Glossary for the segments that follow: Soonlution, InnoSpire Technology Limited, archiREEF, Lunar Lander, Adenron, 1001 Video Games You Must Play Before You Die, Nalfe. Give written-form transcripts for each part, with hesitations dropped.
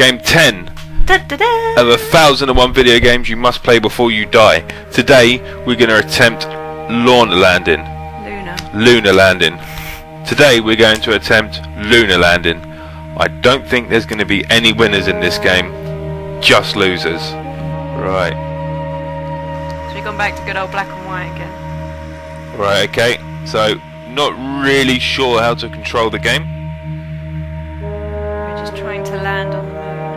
Game 10 of 1001 video games you must play before you die. Today we're going to attempt Lunar Landing. Today we're going to attempt Lunar Landing. I don't think there's going to be any winners in this game, just losers. Right. So we've gone back to good old black and white again. Right, okay. So, not really sure how to control the game. We're just trying to land on the moon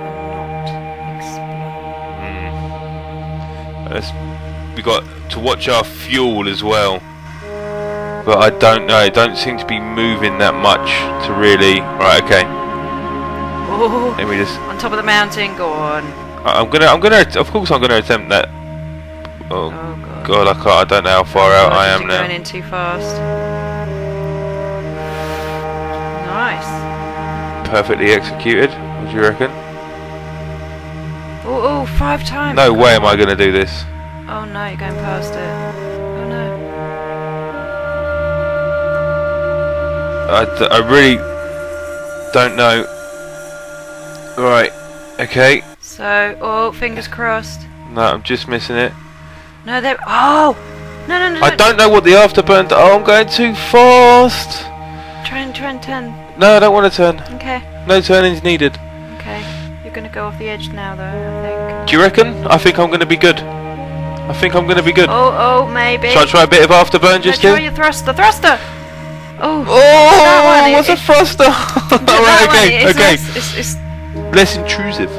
and not explode. We've got to watch our fuel as well. But I don't know, it don't seem to be moving that much to really... Right, okay. Ooh, let me just... On top of the mountain, go on. Of course I'm gonna attempt that. Oh, God, I can't, I don't know how far out I am now. Going in too fast. Nice. Perfectly executed, what do you reckon? Oh, 5 times. No way am I gonna do this. Oh no, you're going past it. I really don't know. Right, okay. So, oh, fingers crossed. No, I'm just missing it. No, there. Oh, no. I don't know what the afterburn. Oh, I'm going too fast. Try and turn. No, I don't want to turn. Okay. No turning is needed. Okay. You're gonna go off the edge now, though, I think. Do you reckon? I think I'm gonna be good. I think I'm gonna be good. Oh, maybe. Should I try a bit of afterburn just here? Try your thruster. Thruster. Oh, what's a thruster? Alright, okay, okay. It's less intrusive.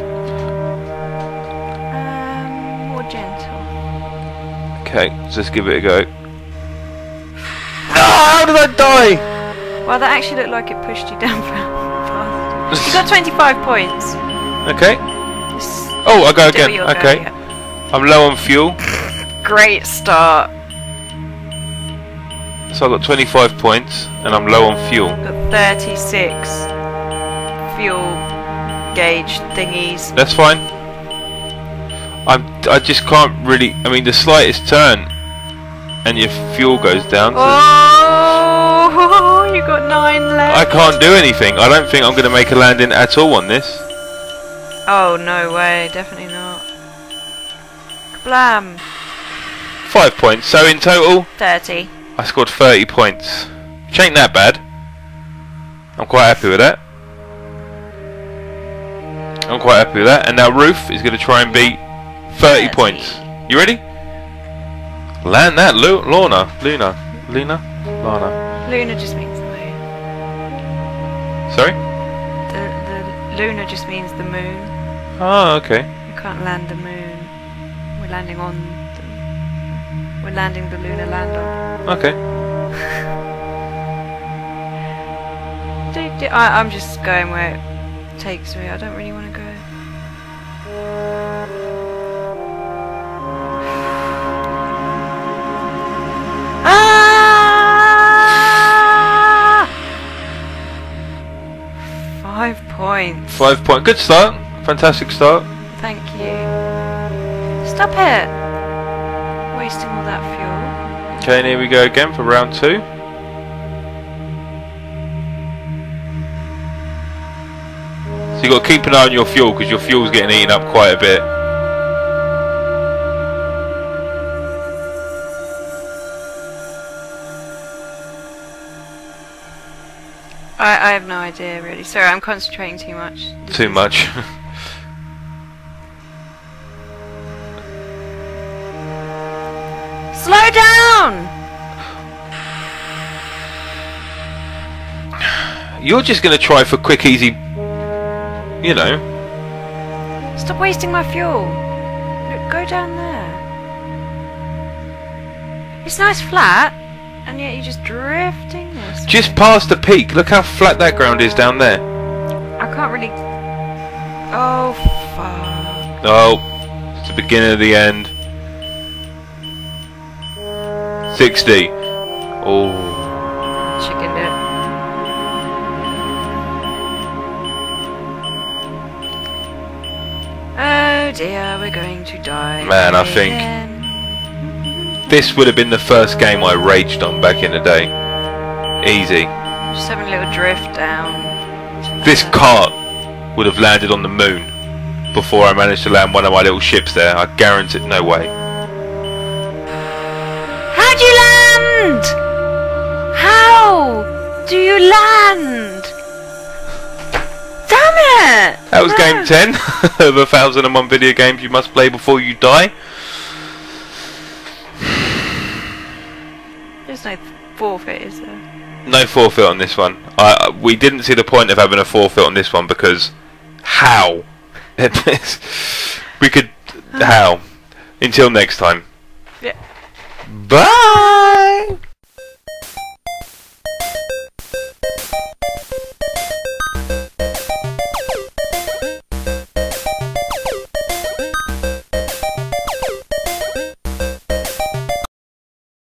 More gentle. Okay, let's just give it a go. How did I die? Well, that actually looked like it pushed you down fast. You got 25 points. Okay. Oh, I go again. Okay. I'm low on fuel. Great start. So I got 25 points and I'm low on fuel. Got 36 fuel gauge thingies. That's fine. I just can't really. I mean, the slightest turn and your fuel goes down. Oh, you got 9 left. I can't do anything. I don't think I'm going to make a landing at all on this. Oh no way! Definitely not. Kablam. 5 points. So in total, 30. I scored 30 points, which ain't that bad. I'm quite happy with that. I'm quite happy with that. And now Ruth is going to try and beat 30 points. You ready? Land that, Luna. Luna just means the moon. Sorry? The Luna just means the moon. Oh, okay. You can't land the moon. We're landing on. We're landing the Lunar Lander. Okay. I'm just going where it takes me. I don't really want to go. Ah! 5 points. 5 points. Good start. Fantastic start. Thank you. Stop it. Wasting all that fuel. Okay, and here we go again for round 2. So you got to keep an eye on your fuel because your fuel's getting eaten up quite a bit. I have no idea really. Sorry, I'm concentrating too much. Too much. Slow down! You're just going to try for quick, easy... You know. Stop wasting my fuel. Look, go down there. It's nice flat, and yet you're just drifting this. Just past the peak. Look how flat that ground is down there. I can't really... Oh, fuck. Oh, it's the beginning of the end. 60. Oh. Chickened it. Oh dear, we're going to die. Man, I think this would have been the first game I raged on back in the day. Easy. Just having a little drift down. This cart would have landed on the moon. before I managed to land one of my little ships there. I guarantee it. No way. How'd you land? How do you land? Damn it! That was game 10 of 1001 video games you must play before you die. There's no forfeit, is there? No forfeit on this one. We didn't see the point of having a forfeit on this one because how? Until next time. Yeah. Bye!